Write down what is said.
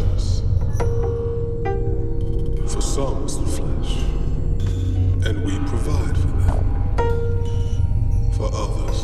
pleasures. For some is the flesh, and we provide for them. For others,